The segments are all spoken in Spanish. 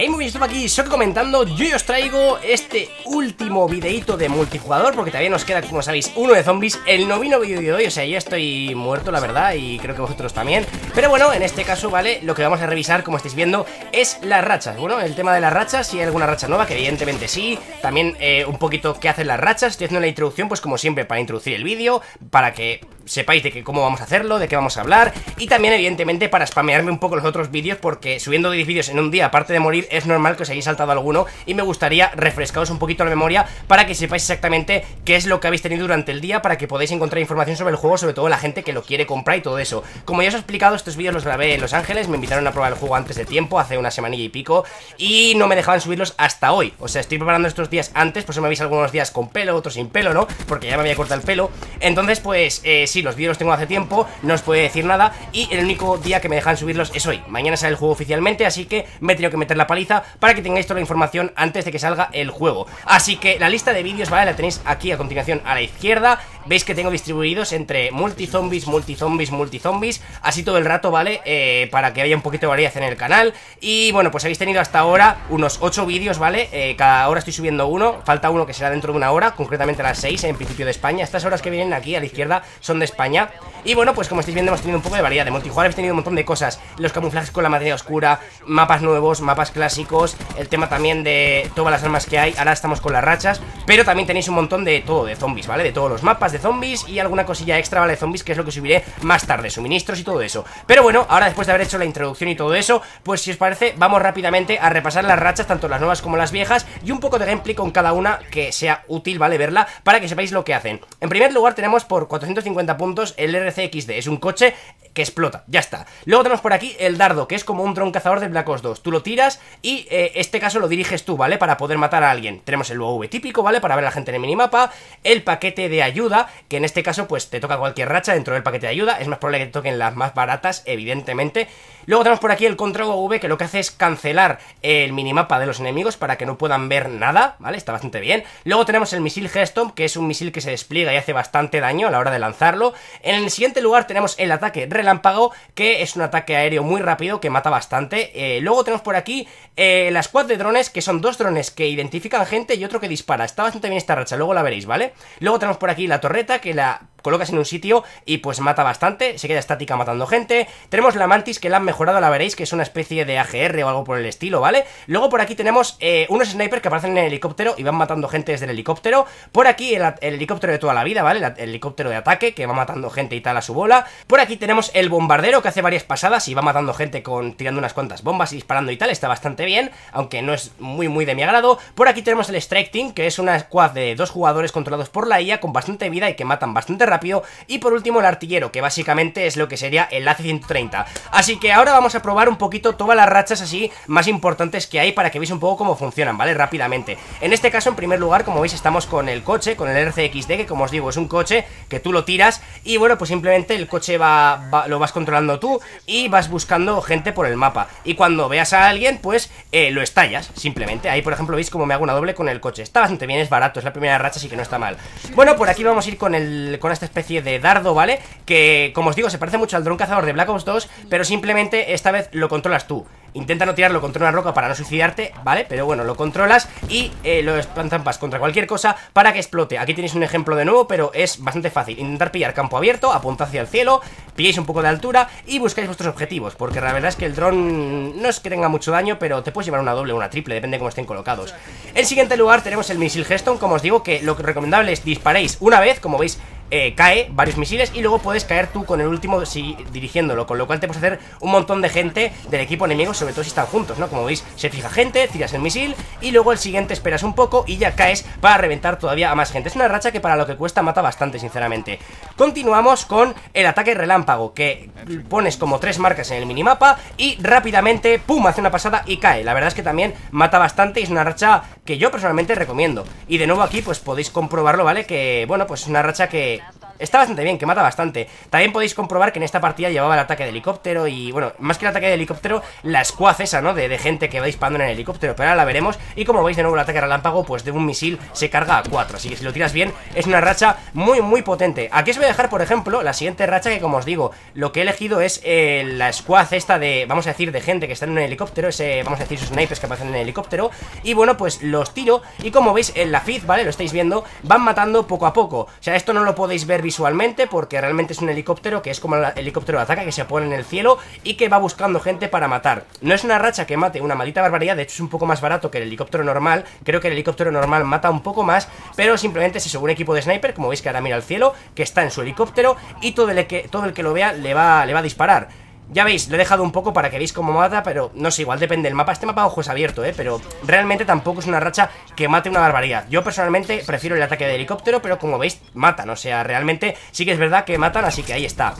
Hey, muy bien, estamos aquí, Soki comentando. Yo hoy os traigo este último videito de multijugador, porque todavía nos queda, como sabéis, uno de zombies. El noveno vídeo de hoy, o sea, yo estoy muerto, la verdad, y creo que vosotros también. Pero bueno, en este caso, vale, lo que vamos a revisar, como estáis viendo, es las rachas. Bueno, el tema de las rachas, si hay alguna racha nueva, que evidentemente sí. También un poquito qué hacen las rachas. Estoy haciendo la introducción, pues como siempre, para introducir el vídeo, para que sepáis de que cómo vamos a hacerlo, de qué vamos a hablar. Y también, evidentemente, para spamearme un poco los otros vídeos, porque subiendo 10 vídeos en un día, aparte de morir, es normal que os hayáis saltado alguno, y me gustaría refrescaros un poquito la memoria para que sepáis exactamente qué es lo que habéis tenido durante el día, para que podáis encontrar información sobre el juego, sobre todo la gente que lo quiere comprar y todo eso. Como ya os he explicado, estos vídeos los grabé en Los Ángeles, me invitaron a probar el juego antes de tiempo, hace una semanilla y pico, y no me dejaban subirlos hasta hoy. O sea, estoy preparando estos días antes, por eso me veis algunos días con pelo, otros sin pelo, ¿no? Porque ya me había cortado el pelo. Entonces, pues sí, los vídeos los tengo hace tiempo, no os puedo decir nada, y el único día que me dejan subirlos es hoy. Mañana sale el juego oficialmente, así que me he tenido que meter la paliza para que tengáis toda la información antes de que salga el juego. Así que la lista de vídeos, vale, la tenéis aquí a continuación a la izquierda. Veis que tengo distribuidos entre multizombies, multizombies, multizombies, así todo el rato, vale, para que haya un poquito de variedad en el canal. Y bueno, pues habéis tenido hasta ahora unos 8 vídeos, vale, cada hora estoy subiendo uno. Falta uno que será dentro de una hora, concretamente a las 6 en principio de España. Estas horas que vienen aquí a la izquierda son de España. Y bueno, pues como estáis viendo, hemos tenido un poco de variedad de multijugador, hemos tenido un montón de cosas. Los camuflajes con la materia oscura, mapas nuevos, mapas clásicos, el tema también de todas las armas que hay. Ahora estamos con las rachas, pero también tenéis un montón de todo, de zombies, ¿vale? De todos los mapas de zombies y alguna cosilla extra, ¿vale? De zombies, que es lo que subiré más tarde, suministros y todo eso. Pero bueno, ahora después de haber hecho la introducción y todo eso, pues si os parece, vamos rápidamente a repasar las rachas, tanto las nuevas como las viejas, y un poco de gameplay con cada una que sea útil, ¿vale? Verla, para que sepáis lo que hacen. En primer lugar tenemos por 450 puntos el RCXD, es un coche que explota, ya está. Luego tenemos por aquí el dardo, que es como un dron cazador de Black Ops 2, tú lo tiras y este caso lo diriges tú, ¿vale? Para poder matar a alguien. Tenemos el UAV típico, ¿vale? Para ver a la gente en el minimapa. El paquete de ayuda, que en este caso pues te toca cualquier racha dentro del paquete de ayuda, es más probable que te toquen las más baratas, evidentemente. Luego tenemos por aquí el contra UAV, que lo que hace es cancelar el minimapa de los enemigos para que no puedan ver nada, ¿vale? Está bastante bien. Luego tenemos el misil Gestom, que es un misil que se despliega y hace bastante daño a la hora de lanzarlo. En el siguiente lugar tenemos el ataque relámpago, que es un ataque aéreo muy rápido que mata bastante. Luego tenemos por aquí la squad de drones, que son dos drones que identifican gente y otro que dispara. Está bastante bien esta racha, luego la veréis, ¿vale? Luego tenemos por aquí la torreta, que la colocas en un sitio y pues mata bastante, se queda estática matando gente. Tenemos la mantis, que la han mejorado, la veréis, que es una especie de AGR o algo por el estilo, ¿vale? Luego por aquí tenemos unos snipers que aparecen en el helicóptero y van matando gente desde el helicóptero. Por aquí el helicóptero de toda la vida, ¿vale? El helicóptero de ataque, que va matando gente y tal a su bola. Por aquí tenemos el bombardero, que hace varias pasadas y va matando gente con tirando unas cuantas bombas y disparando y tal. Está bastante bien, aunque no es muy de mi agrado. Por aquí tenemos el Strike Team, que es una squad de dos jugadores controlados por la IA con bastante vida y que matan bastante rápido. Y por último el artillero, que básicamente es lo que sería el AC-130. Así que ahora vamos a probar un poquito todas las rachas así más importantes que hay, para que veáis un poco cómo funcionan, ¿vale? Rápidamente. En este caso, en primer lugar, como veis, estamos con el coche, con el RCXD, que como os digo, es un coche que tú lo tiras y bueno, pues simplemente el coche lo vas controlando tú y vas buscando gente por el mapa, y cuando veas a alguien pues lo estallas, simplemente. Ahí por ejemplo veis como me hago una doble con el coche, está bastante bien, es barato, es la primera racha, así que no está mal. Bueno, por aquí vamos a ir con esta especie de dardo, ¿vale? Que como os digo, se parece mucho al dron cazador de Black Ops 2, pero simplemente esta vez lo controlas tú. Intenta no tirarlo contra una roca para no suicidarte, ¿vale? Pero bueno, lo controlas y lo espantampas contra cualquier cosa para que explote. Aquí tenéis un ejemplo de nuevo, pero es bastante fácil. Intentar pillar campo abierto, apuntad hacia el cielo, pilláis un poco de altura y buscáis vuestros objetivos, porque la verdad es que el dron no es que tenga mucho daño, pero te puedes llevar una doble o una triple, depende de cómo estén colocados. En siguiente lugar tenemos el misil Geston, como os digo, que lo recomendable es disparéis una vez, como veis, cae varios misiles y luego puedes caer tú con el último dirigiéndolo, con lo cual te puedes hacer un montón de gente del equipo enemigo, sobre todo si están juntos, ¿no? Como veis, se fija gente, tiras el misil y luego el siguiente esperas un poco y ya caes para reventar todavía a más gente. Es una racha que para lo que cuesta mata bastante, sinceramente. Continuamos con el ataque relámpago, que pones como tres marcas en el minimapa y rápidamente, pum, hace una pasada y cae. La verdad es que también mata bastante y es una racha que yo personalmente recomiendo. Y de nuevo aquí pues podéis comprobarlo, ¿vale? Que bueno, pues es una racha que Está bastante bien, que mata bastante. También podéis comprobar que en esta partida llevaba el ataque de helicóptero y, bueno, más que el ataque de helicóptero, la squad esa, ¿no? De gente que va disparando en el helicóptero, pero ahora la veremos. Y como veis, de nuevo el ataque relámpago, pues de un misil se carga a 4, así que si lo tiras bien, es una racha muy, muy potente. Aquí os voy a dejar, por ejemplo, la siguiente racha que, como os digo, lo que he elegido es la squad esta de, vamos a decir, de gente que está en un helicóptero, ese, vamos a decir, sus snipers que aparecen en el helicóptero. Y bueno, pues los tiro y como veis en la feed, ¿vale? Lo estáis viendo, van matando poco a poco. O sea, esto no lo podéis ver visualmente porque realmente es un helicóptero que es como el helicóptero de ataque que se pone en el cielo y que va buscando gente para matar. No es una racha que mate una maldita barbaridad, de hecho es un poco más barato que el helicóptero normal. Creo que el helicóptero normal mata un poco más, pero simplemente es eso, un equipo de sniper, como veis que ahora mira al cielo, que está en su helicóptero y todo el que lo vea le va a disparar. Ya veis, lo he dejado un poco para que veáis cómo mata, pero no sé, igual depende del mapa. Este mapa, ojo, es abierto, pero realmente tampoco es una racha que mate una barbaridad. Yo personalmente prefiero el ataque de helicóptero, pero como veis, matan, o sea, realmente sí que es verdad que matan, así que ahí está.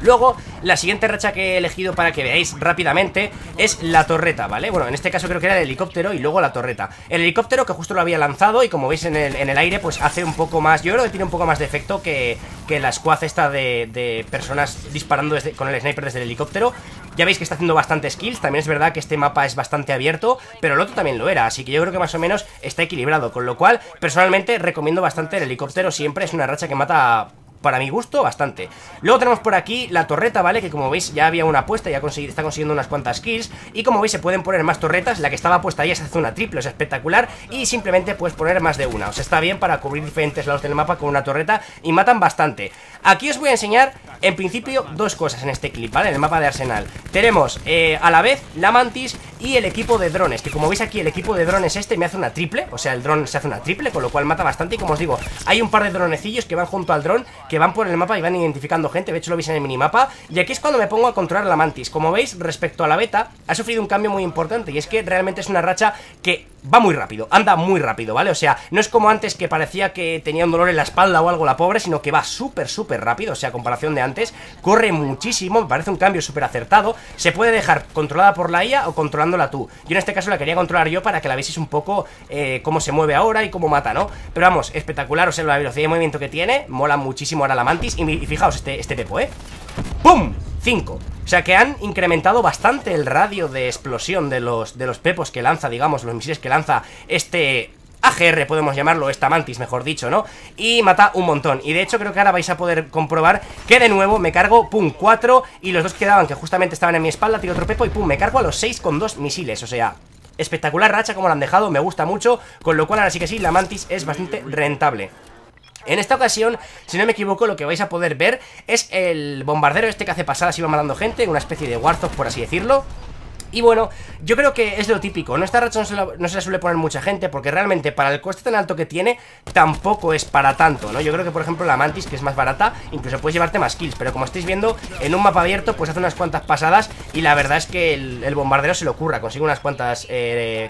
Luego, la siguiente racha que he elegido para que veáis rápidamente es la torreta, ¿vale? Bueno, en este caso creo que era el helicóptero y luego la torreta. El helicóptero que justo lo había lanzado y como veis en el aire, pues hace un poco más, yo creo que tiene un poco más de efecto que la squad esta de personas disparando con el sniper desde el helicóptero. Ya veis que está haciendo bastantes kills, también es verdad que este mapa es bastante abierto, pero el otro también lo era, así que yo creo que más o menos está equilibrado, con lo cual personalmente recomiendo bastante el helicóptero, siempre es una racha que mata... Para mi gusto, bastante. Luego tenemos por aquí la torreta, ¿vale? Que como veis ya había una apuesta, ya está consiguiendo unas cuantas kills. Y como veis se pueden poner más torretas. La que estaba puesta ahí se hace una triple, es espectacular. Y simplemente puedes poner más de una. O sea, está bien para cubrir diferentes lados del mapa con una torreta. Y matan bastante. Aquí os voy a enseñar, en principio, dos cosas en este clip, ¿vale? En el mapa de Arsenal. Tenemos a la vez la Mantis y el equipo de drones. Que como veis aquí el equipo de drones este me hace una triple. O sea, el dron se hace una triple, con lo cual mata bastante. Y como os digo, hay un par de dronecillos que van junto al dron, que van por el mapa y van identificando gente. De hecho lo veis en el minimapa. Y aquí es cuando me pongo a controlar la Mantis. Como veis, respecto a la beta, ha sufrido un cambio muy importante. Y es que realmente es una racha que va muy rápido, anda muy rápido, ¿vale? O sea, no es como antes que parecía que tenía un dolor en la espalda o algo la pobre, sino que va súper, súper rápido. O sea, a comparación de antes, corre muchísimo. Me parece un cambio súper acertado. Se puede dejar controlada por la IA o controlándola tú. Yo en este caso la quería controlar yo para que la vieseis un poco cómo se mueve ahora y cómo mata, ¿no? Pero vamos, espectacular. O sea, la velocidad de movimiento que tiene, mola muchísimo ahora la Mantis. Y fijaos este tepo, ¡pum! 5. O sea que han incrementado bastante el radio de explosión de los pepos que lanza, digamos, los misiles que lanza este... AGR podemos llamarlo, esta Mantis mejor dicho, ¿no? Y mata un montón. Y de hecho creo que ahora vais a poder comprobar que de nuevo me cargo, pum, 4. Y los dos que quedaban, que justamente estaban en mi espalda, tiro otro pepo y pum, me cargo a los 6 con 2 misiles. O sea... espectacular racha como la han dejado, me gusta mucho. Con lo cual ahora sí que sí, la Mantis es bastante rentable. En esta ocasión, si no me equivoco, lo que vais a poder ver es el bombardero este que hace pasadas y va matando gente, una especie de Warzone, por así decirlo. Y bueno, yo creo que es lo típico, ¿no? Esta racha no se la suele poner mucha gente porque realmente para el coste tan alto que tiene tampoco es para tanto, ¿no? Yo creo que por ejemplo la Mantis, que es más barata, incluso puedes llevarte más kills, pero como estáis viendo, en un mapa abierto pues hace unas cuantas pasadas y la verdad es que el bombardero se le ocurra, consigue unas cuantas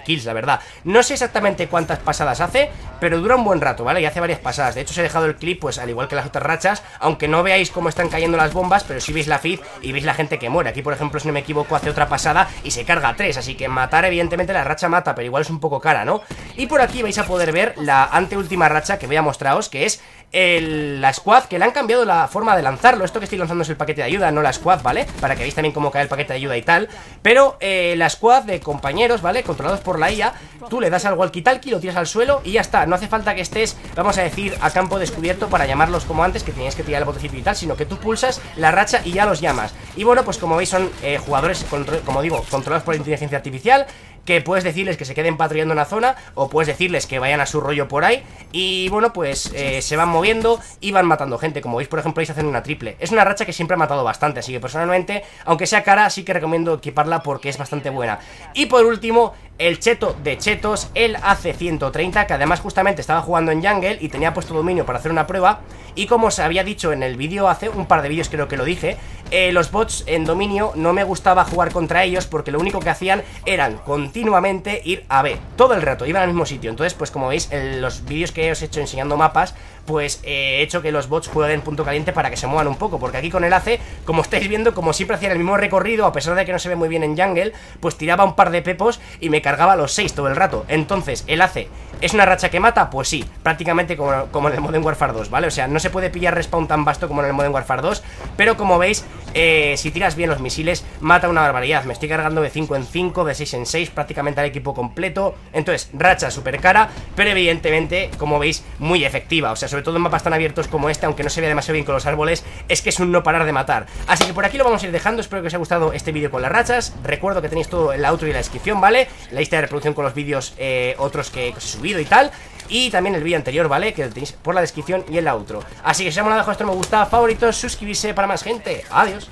kills, la verdad. No sé exactamente cuántas pasadas hace, pero dura un buen rato, ¿vale? Y hace varias pasadas. De hecho os he dejado el clip pues al igual que las otras rachas, aunque no veáis cómo están cayendo las bombas, pero sí veis la feed y veis la gente que muere. Aquí por ejemplo, si no me equivoco, hace otra pasada y se carga 3, así que matar evidentemente la racha mata, pero igual es un poco cara, ¿no? Y por aquí vais a poder ver la anteúltima racha que voy a mostraros, que es la squad, que le han cambiado la forma de lanzarlo. Esto que estoy lanzando es el paquete de ayuda, no la squad, ¿vale? Para que veáis también cómo cae el paquete de ayuda y tal. Pero la squad de compañeros, ¿vale? Controlados por la IA, tú le das al walkie-talkie, lo tiras al suelo y ya está. No hace falta que estés, vamos a decir, a campo descubierto para llamarlos como antes, que tenías que tirar el botecito y tal, sino que tú pulsas la racha y ya los llamas. Y bueno, pues como veis son jugadores, como digo, controlados por la inteligencia artificial, que puedes decirles que se queden patrullando una zona o puedes decirles que vayan a su rollo por ahí. Y bueno, pues se van moviendo y van matando gente, como veis por ejemplo hacen una triple. Es una racha que siempre ha matado bastante, así que personalmente, aunque sea cara, sí que recomiendo equiparla porque es bastante buena. Y por último, el cheto de chetos, el AC-130, que además justamente estaba jugando en Jungle y tenía puesto dominio para hacer una prueba. Y como os había dicho en el vídeo, hace un par de vídeos creo que lo dije, los bots en dominio no me gustaba jugar contra ellos porque lo único que hacían eran continuamente ir a B, todo el rato, iban al mismo sitio. Entonces pues como veis en los vídeos que os he hecho enseñando mapas, pues he hecho que los bots jueguen punto caliente para que se muevan un poco, porque aquí con el AC, como estáis viendo, como siempre hacía el mismo recorrido, a pesar de que no se ve muy bien en jungle, pues tiraba un par de pepos y me cargaba los 6 todo el rato. Entonces, el AC, ¿es una racha que mata? Pues sí, prácticamente como en el Modern Warfare 2, ¿vale? O sea, no se puede pillar respawn tan vasto como en el Modern Warfare 2, pero como veis, si tiras bien los misiles, mata una barbaridad. Me estoy cargando de 5 en 5, de 6 en 6, prácticamente al equipo completo. Entonces, racha súper cara, pero evidentemente, como veis, muy efectiva. O sea, sobre todo en mapas tan abiertos como este, aunque no se vea demasiado bien con los árboles, es que es un no parar de matar. Así que por aquí lo vamos a ir dejando. Espero que os haya gustado este vídeo con las rachas. Recuerdo que tenéis todo en la outro y en la descripción, ¿vale? La lista de reproducción con los vídeos otros que os he subido y tal. Y también el vídeo anterior, ¿vale? Que lo tenéis por la descripción y en la outro. Así que si os ha molado, dejad vuestro me gusta, favoritos, suscribirse para más gente. Adiós.